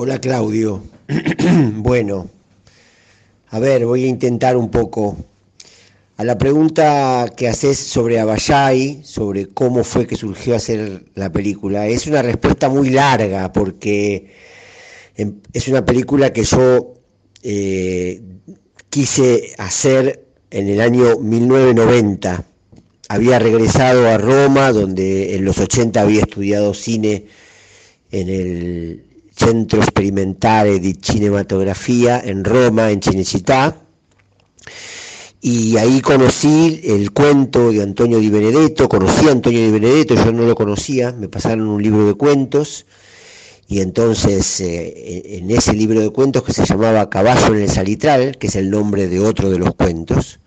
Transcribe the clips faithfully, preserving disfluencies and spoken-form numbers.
Hola Claudio, bueno, a ver, voy a intentar un poco. A la pregunta que haces sobre Aballay, sobre cómo fue que surgió hacer la película, es una respuesta muy larga porque es una película que yo eh, quise hacer en el año mil novecientos noventa. Había regresado a Roma, donde en los ochenta había estudiado cine en el Centro Sperimentale di Cinematografia en Roma, en Cinecità, y ahí conocí el cuento de Antonio Di Benedetto, conocí a Antonio Di Benedetto, yo no lo conocía, me pasaron un libro de cuentos, y entonces eh, en ese libro de cuentos que se llamaba Caballo en el Salitral, que es el nombre de otro de los cuentos,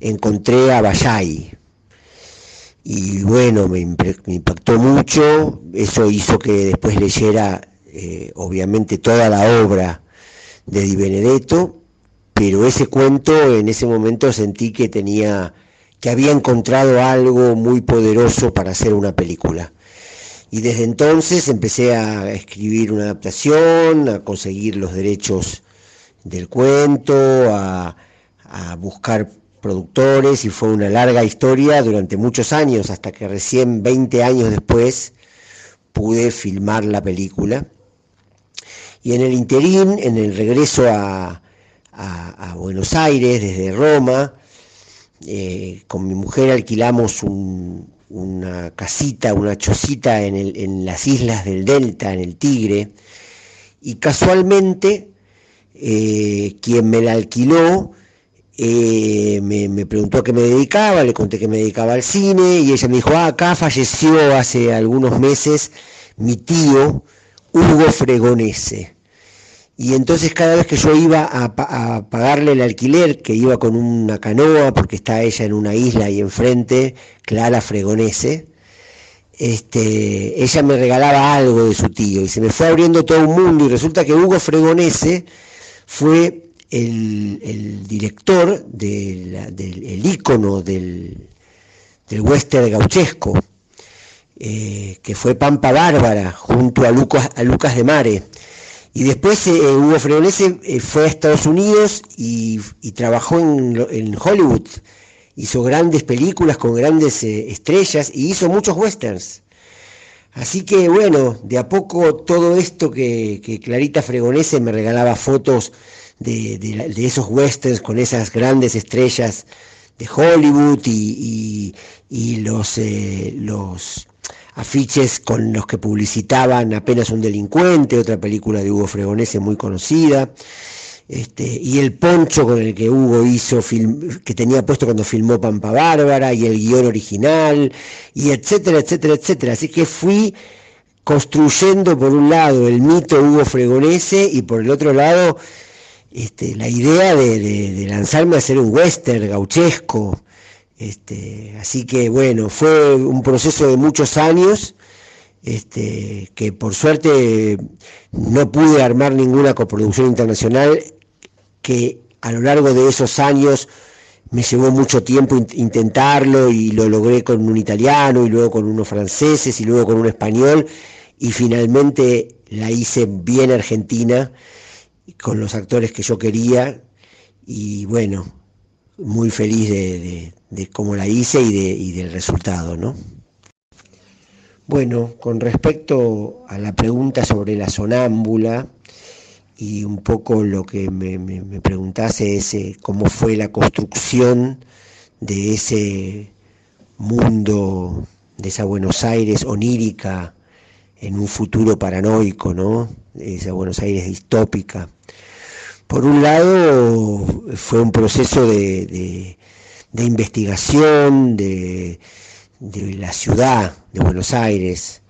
encontré a Aballay. Y bueno, me, me impactó mucho, eso hizo que después leyera Eh, obviamente toda la obra de Di Benedetto, pero ese cuento en ese momento sentí que tenía, que había encontrado algo muy poderoso para hacer una película. Y desde entonces empecé a escribir una adaptación, a conseguir los derechos del cuento, a, a buscar productores, y fue una larga historia durante muchos años, hasta que recién veinte años después pude filmar la película. Y en el interín, en el regreso a, a, a Buenos Aires desde Roma, eh, con mi mujer alquilamos un, una casita, una chocita en, el, en las islas del Delta, en el Tigre, y casualmente eh, quien me la alquiló eh, me, me preguntó a qué me dedicaba, le conté que me dedicaba al cine, y ella me dijo, ah, acá falleció hace algunos meses mi tío Hugo Fregonese. Y entonces cada vez que yo iba a, a pagarle el alquiler, que iba con una canoa, porque está ella en una isla ahí enfrente, Clara Fregonese, este, ella me regalaba algo de su tío, y se me fue abriendo todo un mundo, y resulta que Hugo Fregonese fue el, el director de la, del el ícono del, del western gauchesco, eh, que fue Pampa Bárbara, junto a Lucas, a Lucas de Mare. Y después eh, Hugo Fregonese eh, fue a Estados Unidos y, y trabajó en, en Hollywood. Hizo grandes películas con grandes eh, estrellas y hizo muchos westerns. Así que bueno, de a poco todo esto que, que Clarita Fregonese me regalaba fotos de, de, de esos westerns con esas grandes estrellas de Hollywood y, y, y los... Eh, los afiches con los que publicitaban Apenas un delincuente, otra película de Hugo Fregonese muy conocida, este, y el poncho con el que Hugo hizo, film, que tenía puesto cuando filmó Pampa Bárbara, y el guión original, y etcétera, etcétera, etcétera. Así que fui construyendo por un lado el mito Hugo Fregonese y por el otro lado este, la idea de, de, de lanzarme a hacer un western gauchesco. Este, así que bueno, fue un proceso de muchos años, este, que por suerte no pude armar ninguna coproducción internacional, que a lo largo de esos años me llevó mucho tiempo intentarlo, y lo logré con un italiano, y luego con unos franceses, y luego con un español, y finalmente la hice bien argentina, con los actores que yo quería, y bueno, muy feliz de, de, de cómo la hice y, de, y del resultado, ¿no? Bueno, con respecto a la pregunta sobre La Sonámbula, y un poco lo que me, me, me preguntase es cómo fue la construcción de ese mundo, de esa Buenos Aires onírica en un futuro paranoico, ¿no? Esa Buenos Aires distópica. Por un lado, fue un proceso de, de, de investigación de, de la ciudad de Buenos Aires.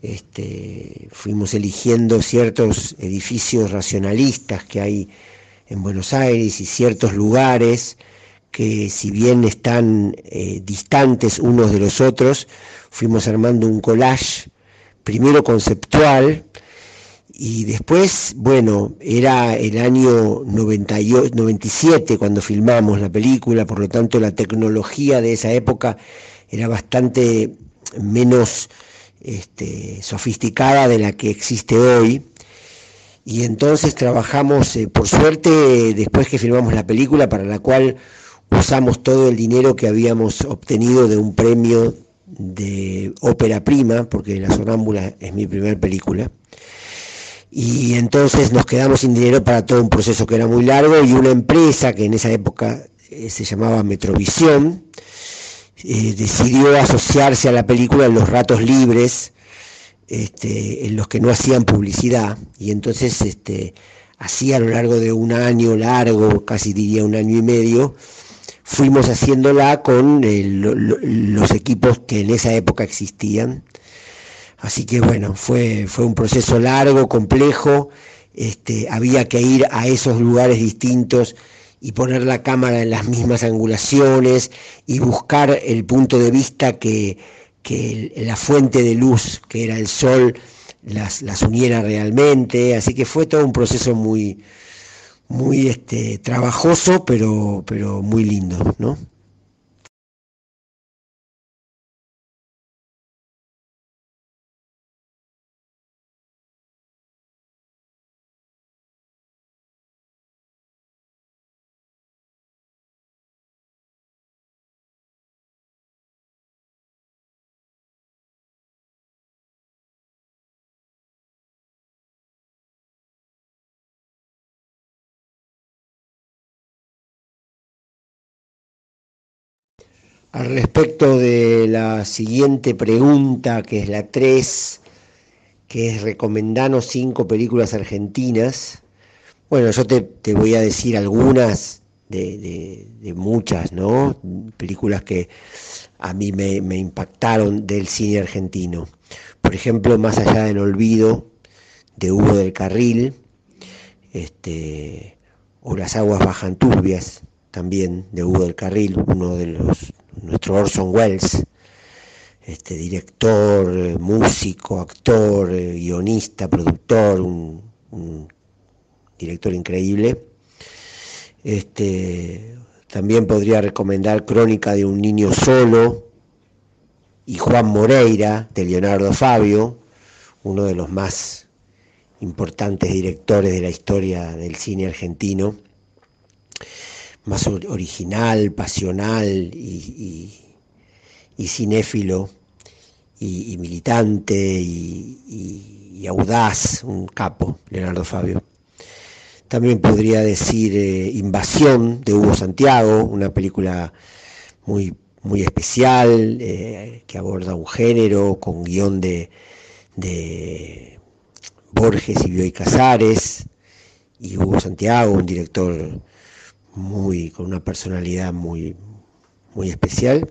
Este, fuimos eligiendo ciertos edificios racionalistas que hay en Buenos Aires y ciertos lugares que, si bien están eh, distantes unos de los otros, fuimos armando un collage, primero conceptual. Y después, bueno, era el año noventa y siete cuando filmamos la película, por lo tanto la tecnología de esa época era bastante menos este, sofisticada de la que existe hoy. y entonces trabajamos, eh, por suerte, eh, después que filmamos la película, para la cual usamos todo el dinero que habíamos obtenido de un premio de Ópera Prima, porque La Sonámbula es mi primera película, y entonces nos quedamos sin dinero para todo un proceso que era muy largo, y una empresa que en esa época eh, se llamaba Metrovisión, eh, decidió asociarse a la película en los ratos libres, este, en los que no hacían publicidad, y entonces este, así a lo largo de un año largo, casi diría un año y medio, fuimos haciéndola con eh, lo, lo, los equipos que en esa época existían. Así que bueno, fue, fue un proceso largo, complejo, este, había que ir a esos lugares distintos y poner la cámara en las mismas angulaciones y buscar el punto de vista que, que la fuente de luz, que era el sol, las, las uniera realmente. Así que fue todo un proceso muy... muy este, trabajoso, pero, pero muy lindo, ¿no? Al respecto de la siguiente pregunta, que es la tres, que es recomendanos cinco películas argentinas. Bueno, yo te, te voy a decir algunas de, de, de muchas, ¿no? Películas que a mí me, me impactaron del cine argentino. Por ejemplo, Más allá del olvido, de Hugo del Carril, este, o Las aguas bajan turbias, también de Hugo del Carril, uno de los... nuestro Orson Welles, este, director, músico, actor, guionista, productor, un, un director increíble. Este, también podría recomendar Crónica de un niño solo y Juan Moreira, de Leonardo Favio, uno de los más importantes directores de la historia del cine argentino, más original, pasional y, y, y cinéfilo y, y militante y, y, y audaz, un capo, Leonardo Favio. También podría decir eh, Invasión, de Hugo Santiago, una película muy, muy especial, eh, que aborda un género con guión de, de Borges y Bioy Casares, y Hugo Santiago, un director muy, con una personalidad muy, muy especial.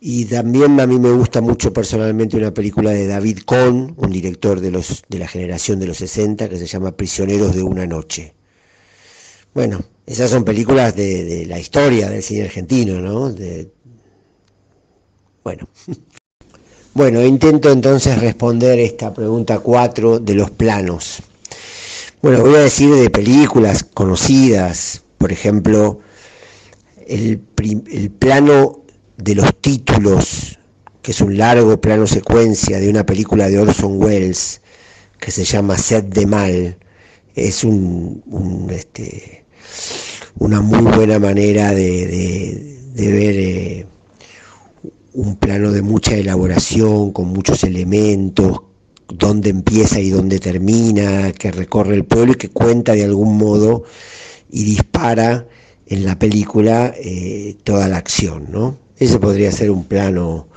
Y también a mí me gusta mucho personalmente una película de David Kohn, un director de, los, de la generación de los sesenta, que se llama Prisioneros de una noche. Bueno, esas son películas de, de la historia del cine argentino, ¿no? De, bueno. Bueno, intento entonces responder esta pregunta cuatro de los planos. Bueno, voy a decir de películas conocidas. Por ejemplo, el, el plano de los títulos, que es un largo plano secuencia de una película de Orson Welles que se llama Sed de Mal, es un, un, este, una muy buena manera de, de, de ver eh, un plano de mucha elaboración, con muchos elementos, dónde empieza y dónde termina, que recorre el pueblo y que cuenta de algún modo y dispara en la película eh, toda la acción, ¿no? Ese podría ser un plano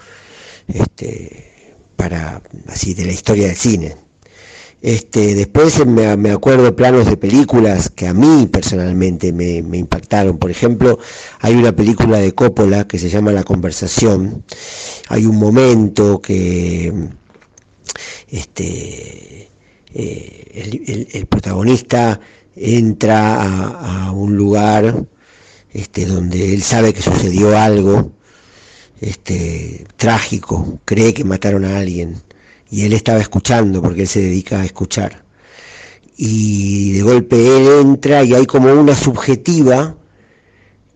este, para así de la historia del cine. Este, después me, me acuerdo planos de películas que a mí personalmente me, me impactaron. Por ejemplo, hay una película de Coppola que se llama La conversación. Hay un momento que este, eh, el, el, el protagonista entra a, a un lugar este, donde él sabe que sucedió algo este, trágico, cree que mataron a alguien y él estaba escuchando porque él se dedica a escuchar, y de golpe él entra y hay como una subjetiva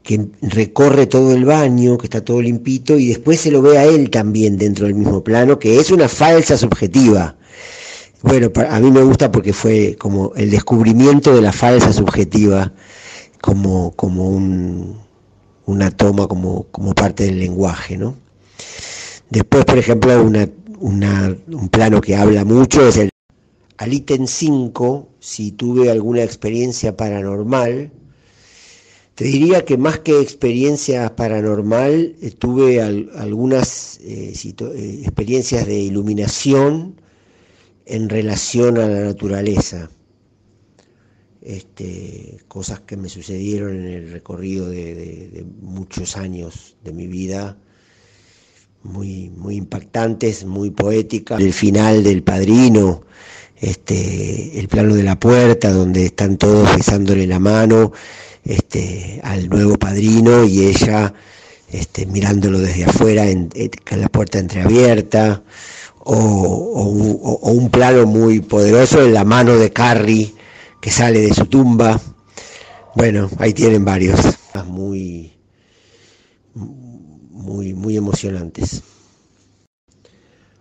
que recorre todo el baño, que está todo limpito, y después se lo ve a él también dentro del mismo plano, que es una falsa subjetiva. Bueno, a mí me gusta porque fue como el descubrimiento de la falsa subjetiva como, como un, una toma, como, como parte del lenguaje, ¿no? Después, por ejemplo, una, una, un plano que habla mucho es el... Al ítem cinco, si tuve alguna experiencia paranormal, te diría que más que experiencias paranormal, eh, tuve al, algunas eh, eh, experiencias de iluminación en relación a la naturaleza. Este, cosas que me sucedieron en el recorrido de, de, de muchos años de mi vida, muy, muy impactantes, muy poéticas. El final del Padrino, este, el plano de la puerta donde están todos besándole la mano este, al nuevo padrino y ella este, mirándolo desde afuera en, en la puerta entreabierta, o, o, o un plano muy poderoso en la mano de Carrie que sale de su tumba. Bueno, ahí tienen varios muy, muy, muy emocionantes.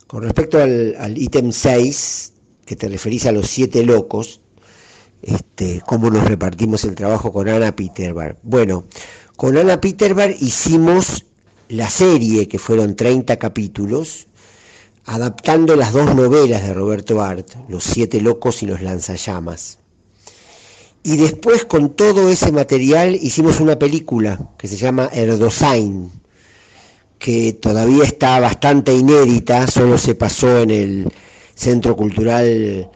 Con respecto al, al ítem seis, que te referís a Los Siete Locos, este, cómo nos repartimos el trabajo con Ana Piterbarg. Bueno, con Ana Piterbarg hicimos la serie, que fueron treinta capítulos, adaptando las dos novelas de Roberto Arlt, Los Siete Locos y Los Lanzallamas. Y después, con todo ese material, hicimos una película que se llama Erdosain, que todavía está bastante inédita, solo se pasó en el Centro Cultural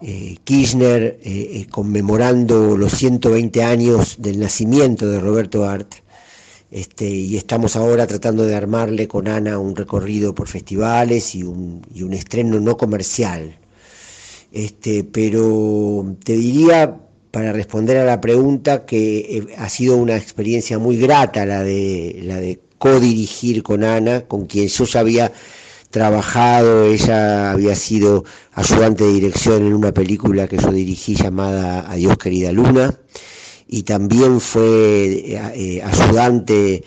eh, Kirchner, eh, eh, conmemorando los ciento veinte años del nacimiento de Roberto Arlt, este, y estamos ahora tratando de armarle con Ana un recorrido por festivales y un, y un estreno no comercial. Este, pero te diría, para responder a la pregunta, que ha sido una experiencia muy grata la de, la de codirigir con Ana, con quien yo sabía trabajado. Ella había sido ayudante de dirección en una película que yo dirigí llamada Adiós querida Luna, y también fue eh, ayudante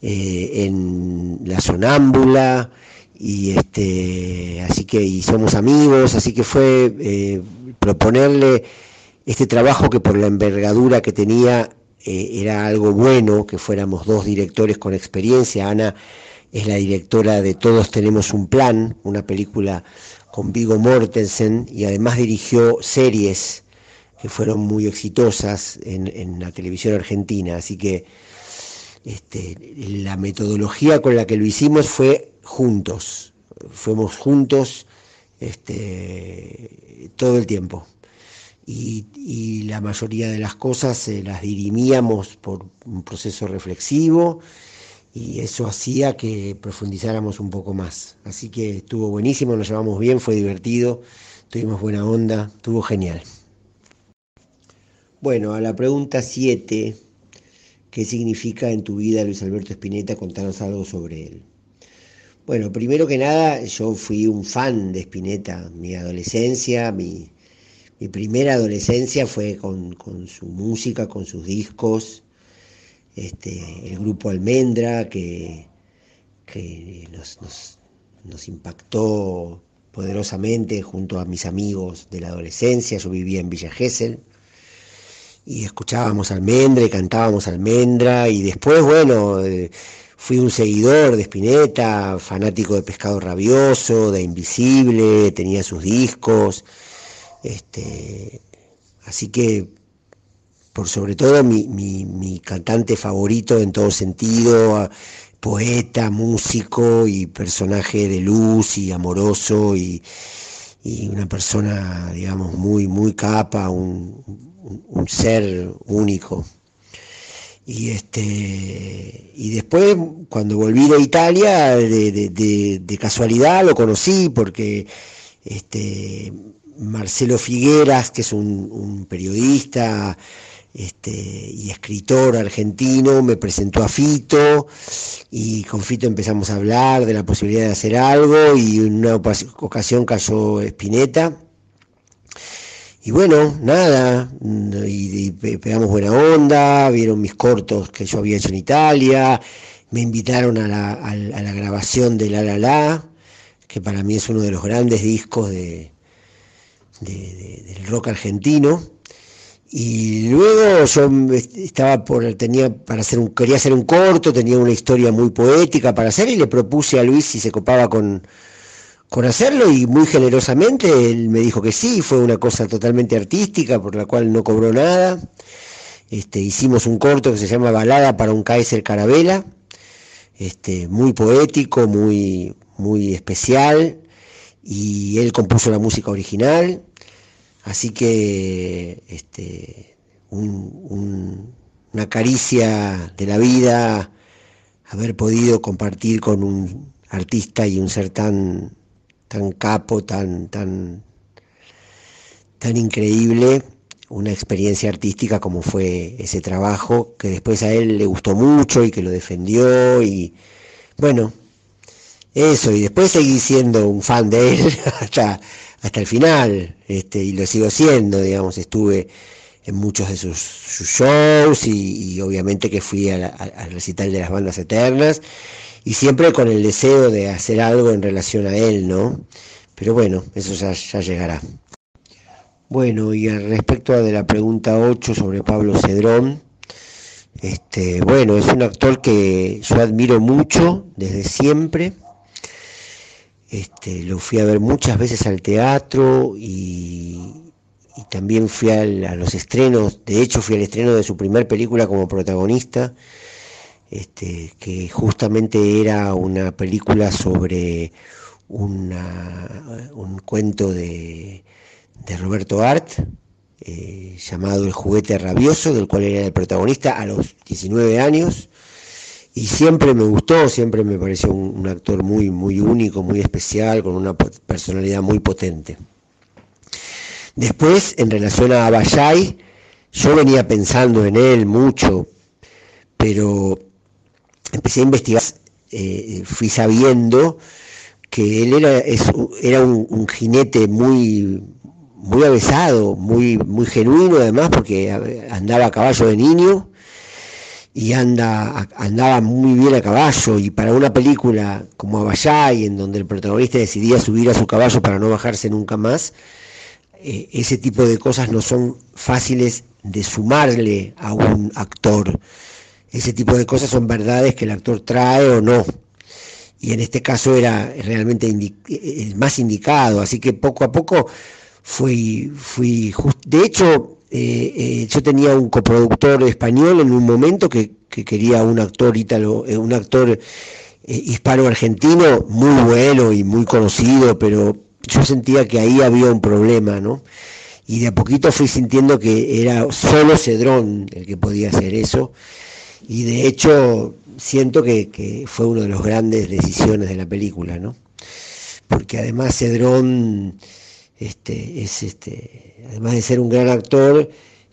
eh, en La Sonámbula, y este así que y somos amigos, así que fue eh, proponerle este trabajo que, por la envergadura que tenía, eh, era algo bueno que fuéramos dos directores con experiencia. Ana es la directora de Todos tenemos un plan, una película con Viggo Mortensen, y además dirigió series que fueron muy exitosas en, en la televisión argentina. Así que este, la metodología con la que lo hicimos fue juntos, fuimos juntos este, todo el tiempo. Y, y la mayoría de las cosas eh, las dirimíamos por un proceso reflexivo, y eso hacía que profundizáramos un poco más. Así que estuvo buenísimo, nos llevamos bien, fue divertido, tuvimos buena onda, estuvo genial. Bueno, a la pregunta siete, ¿qué significa en tu vida Luis Alberto Spinetta? Contanos algo sobre él. Bueno, primero que nada, yo fui un fan de Spinetta. Mi adolescencia, mi, mi primera adolescencia fue con, con su música, con sus discos. Este, el grupo Almendra, que, que nos, nos, nos impactó poderosamente junto a mis amigos de la adolescencia. Yo vivía en Villa Gesell y escuchábamos Almendra y cantábamos Almendra. Y después, bueno, eh, fui un seguidor de Spinetta, fanático de Pescado Rabioso, de Invisible, tenía sus discos. Este, así que... Por sobre todo mi, mi, mi cantante favorito en todo sentido, poeta, músico y personaje de luz y amoroso, y, y una persona, digamos, muy, muy capa, un, un, un ser único. Y, este, y después, cuando volví de Italia, de, de, de, de casualidad lo conocí porque... Este, Marcelo Figueras, que es un, un periodista este, y escritor argentino, me presentó a Fito, y con Fito empezamos a hablar de la posibilidad de hacer algo, y en una ocasión cayó Spinetta, y bueno, nada, y, y pegamos buena onda, vieron mis cortos que yo había hecho en Italia, me invitaron a la, a la, a la grabación de La La La, que para mí es uno de los grandes discos de... de, de, del rock argentino. Y luego yo estaba por, tenía para hacer un, quería hacer un corto, tenía una historia muy poética para hacer y le propuse a Luis si se copaba con, con hacerlo, y muy generosamente él me dijo que sí. Fue una cosa totalmente artística por la cual no cobró nada. Este, hicimos un corto que se llama Balada para un Kaiser Carabela, este, muy poético, muy, muy especial, y él compuso la música original. Así que este, un, un, una caricia de la vida haber podido compartir con un artista y un ser tan, tan capo, tan, tan, tan increíble, una experiencia artística como fue ese trabajo, que después a él le gustó mucho y que lo defendió. Y bueno, eso, y después seguí siendo un fan de él hasta... hasta el final, este, y lo sigo siendo, digamos. Estuve en muchos de sus, sus shows y, y obviamente que fui a la, a, al recital de las bandas eternas, y siempre con el deseo de hacer algo en relación a él, ¿no? Pero bueno, eso ya, ya llegará. Bueno, y respecto a de la pregunta ocho sobre Pablo Cedrón, este, bueno, es un actor que yo admiro mucho desde siempre. Este, lo fui a ver muchas veces al teatro y, y también fui al, a los estrenos. De hecho, fui al estreno de su primer película como protagonista, este, que justamente era una película sobre una, un cuento de, de Roberto Arlt, eh, llamado El juguete rabioso, del cual era el protagonista a los diecinueve años. Y siempre me gustó, siempre me pareció un, un actor muy, muy único, muy especial, con una personalidad muy potente. Después, en relación a Aballay, yo venía pensando en él mucho, pero empecé a investigar, eh, fui sabiendo que él era, es, era un, un jinete muy, muy avesado, muy, muy genuino además, porque andaba a caballo de niño, y anda, andaba muy bien a caballo, y para una película como Aballay, en donde el protagonista decidía subir a su caballo para no bajarse nunca más, eh, ese tipo de cosas no son fáciles de sumarle a un actor. Ese tipo de cosas son verdades que el actor trae o no, y en este caso era realmente indi- el más indicado, así que poco a poco fui, fui just- de hecho... Eh, eh, yo tenía un coproductor español en un momento que, que quería un actor ítalo, eh, un actor eh, hispano-argentino muy bueno y muy conocido, pero yo sentía que ahí había un problema, ¿no? Y de a poquito fui sintiendo que era solo Cedrón el que podía hacer eso, y de hecho siento que, que fue una de las grandes decisiones de la película, ¿no? Porque además Cedrón... Este, es este, además de ser un gran actor,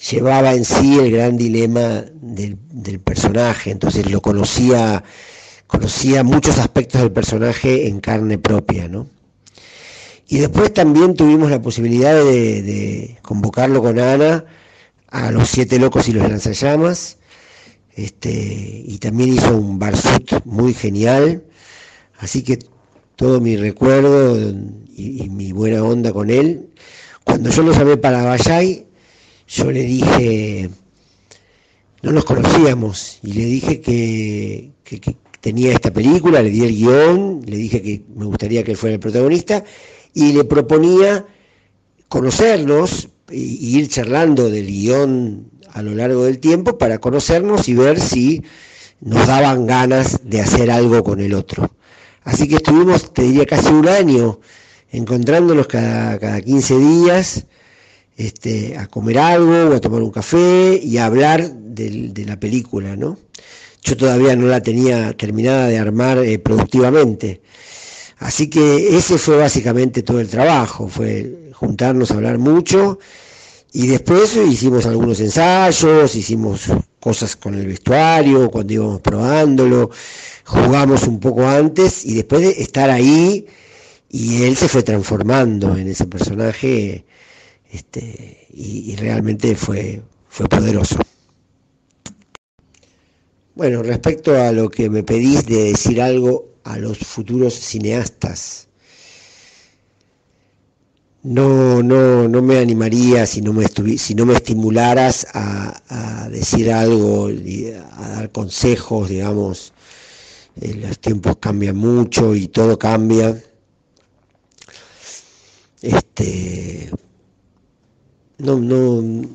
llevaba en sí el gran dilema del, del personaje. Entonces lo conocía, conocía muchos aspectos del personaje en carne propia, ¿no? Y después también tuvimos la posibilidad de, de convocarlo con Ana a Los Siete Locos y Los Lanzallamas, este, y también hizo un barsut muy genial, así que todo mi recuerdo y, y mi buena onda con él. Cuando yo lo llamé para Aballay, yo le dije, no nos conocíamos, y le dije que, que, que tenía esta película, le di el guión, le dije que me gustaría que él fuera el protagonista, y le proponía conocernos y, y ir charlando del guión a lo largo del tiempo para conocernos y ver si nos daban ganas de hacer algo con el otro. Así que estuvimos, te diría, casi un año encontrándonos cada, cada quince días, este, a comer algo o a tomar un café y a hablar de, de la película, ¿no? Yo todavía no la tenía terminada de armar eh, productivamente. Así que ese fue básicamente todo el trabajo, fue juntarnos a hablar mucho, y después hicimos algunos ensayos, hicimos cosas con el vestuario, cuando íbamos probándolo, jugamos un poco antes, y después de estar ahí, y él se fue transformando en ese personaje, este, y, y realmente fue, fue poderoso. Bueno, respecto a lo que me pedís de decir algo a los futuros cineastas, No, no, no me animaría si no me, estuvi, si no me estimularas a, a decir algo, a dar consejos, digamos. Eh, los tiempos cambian mucho y todo cambia. Este, no, no,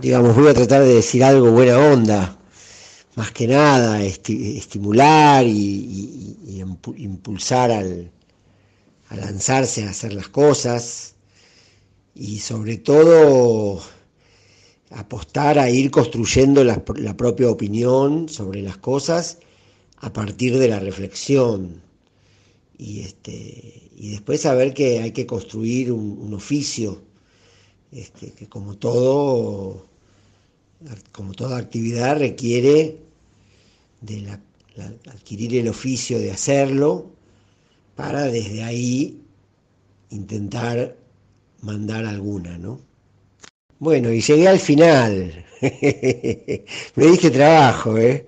digamos, voy a tratar de decir algo buena onda, más que nada, esti, estimular y, y, y impulsar al, a lanzarse a hacer las cosas. Y sobre todo apostar a ir construyendo la, la propia opinión sobre las cosas a partir de la reflexión. Y, este, y después saber que hay que construir un, un oficio, este, que como, todo, como toda actividad requiere de la, la, adquirir el oficio de hacerlo para desde ahí intentar mandar alguna, ¿no? Bueno, y llegué al final. Me diste trabajo, ¿eh?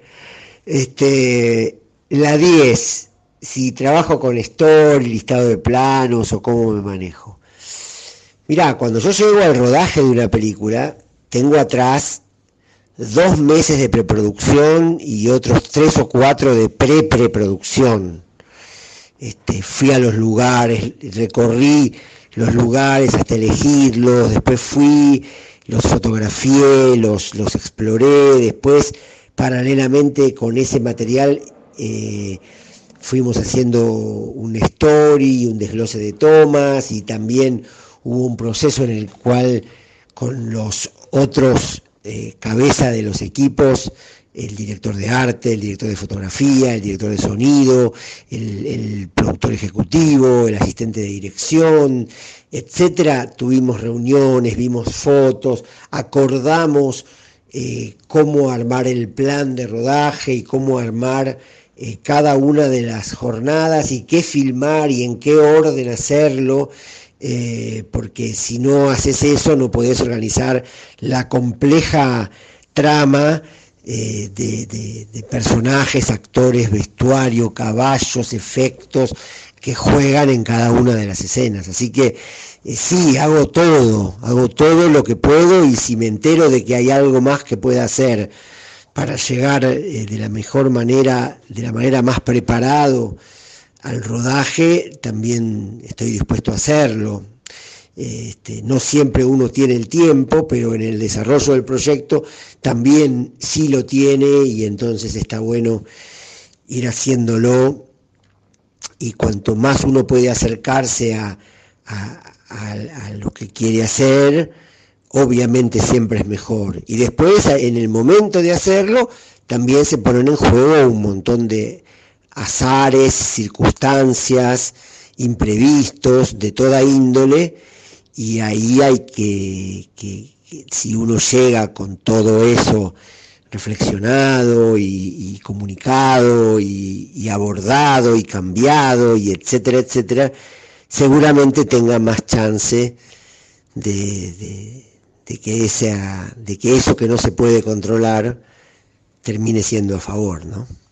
Este, la diez, si trabajo con story, listado de planos o cómo me manejo. Mirá, cuando yo llego al rodaje de una película, tengo atrás dos meses de preproducción y otros tres o cuatro de pre-preproducción. Este, fui a los lugares, recorrí los lugares hasta elegirlos, después fui, los fotografié, los, los exploré, después paralelamente con ese material eh, fuimos haciendo un story, un desglose de tomas, y también hubo un proceso en el cual con los otros eh, cabeza de los equipos, el director de arte, el director de fotografía, el director de sonido, el, el productor ejecutivo, el asistente de dirección, etcétera. Tuvimos reuniones, vimos fotos, acordamos eh, cómo armar el plan de rodaje y cómo armar eh, cada una de las jornadas y qué filmar y en qué orden hacerlo. Eh, porque si no haces eso no podés organizar la compleja trama Eh, de, de, de personajes, actores, vestuario, caballos, efectos que juegan en cada una de las escenas. Así que eh, sí, hago todo, hago todo lo que puedo, y si me entero de que hay algo más que pueda hacer para llegar eh, de la mejor manera, de la manera más preparado al rodaje, también estoy dispuesto a hacerlo. Este, no siempre uno tiene el tiempo, pero en el desarrollo del proyecto también sí lo tiene, y entonces está bueno ir haciéndolo, y cuanto más uno puede acercarse a, a, a, a lo que quiere hacer, obviamente siempre es mejor. Y después, en el momento de hacerlo, también se ponen en juego un montón de azares, circunstancias, imprevistos de toda índole. Y ahí hay que, que, que, si uno llega con todo eso reflexionado y, y comunicado y, y abordado y cambiado y etcétera, etcétera, seguramente tenga más chance de, de, de, que esa, de que eso que no se puede controlar termine siendo a favor, ¿no?